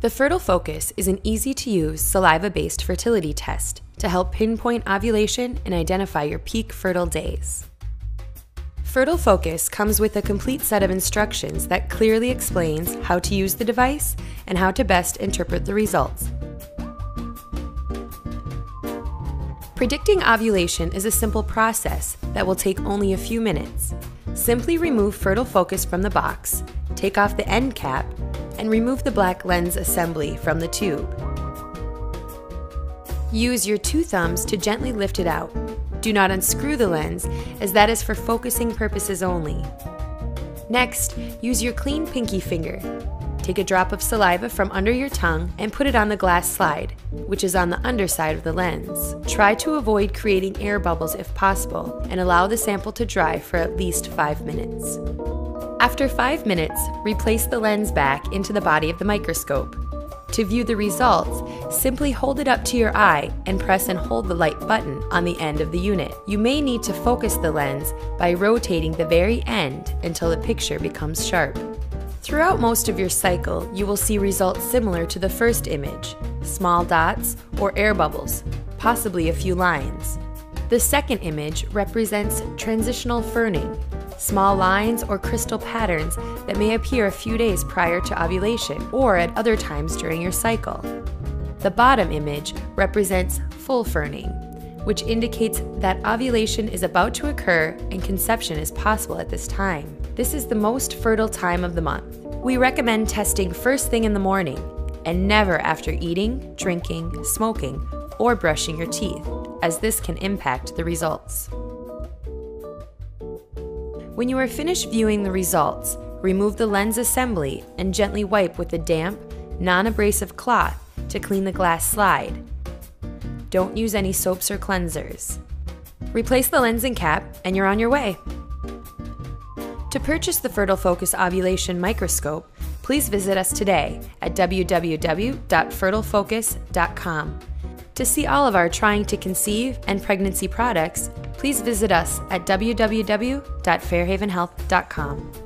The Fertile Focus is an easy-to-use saliva-based fertility test to help pinpoint ovulation and identify your peak fertile days. Fertile Focus comes with a complete set of instructions that clearly explains how to use the device and how to best interpret the results. Predicting ovulation is a simple process that will take only a few minutes. Simply remove Fertile Focus from the box, take off the end cap, and remove the black lens assembly from the tube. Use your two thumbs to gently lift it out. Do not unscrew the lens, as that is for focusing purposes only. Next, use your clean pinky finger. Take a drop of saliva from under your tongue and put it on the glass slide, which is on the underside of the lens. Try to avoid creating air bubbles if possible, and allow the sample to dry for at least 5 minutes. After 5 minutes, replace the lens back into the body of the microscope. To view the results, simply hold it up to your eye and press and hold the light button on the end of the unit. You may need to focus the lens by rotating the very end until the picture becomes sharp. Throughout most of your cycle, you will see results similar to the first image, small dots or air bubbles, possibly a few lines. The second image represents transitional ferning, small lines or crystal patterns that may appear a few days prior to ovulation or at other times during your cycle. The bottom image represents full ferning, which indicates that ovulation is about to occur and conception is possible at this time. This is the most fertile time of the month. We recommend testing first thing in the morning and never after eating, drinking, smoking, or brushing your teeth, as this can impact the results. When you are finished viewing the results, remove the lens assembly and gently wipe with a damp, non-abrasive cloth to clean the glass slide. Don't use any soaps or cleansers. Replace the lens and cap, and you're on your way. To purchase the Fertile Focus Ovulation Microscope, please visit us today at www.fertilefocus.com. To see all of our Trying to Conceive and Pregnancy products, please visit us at www.fairhavenhealth.com.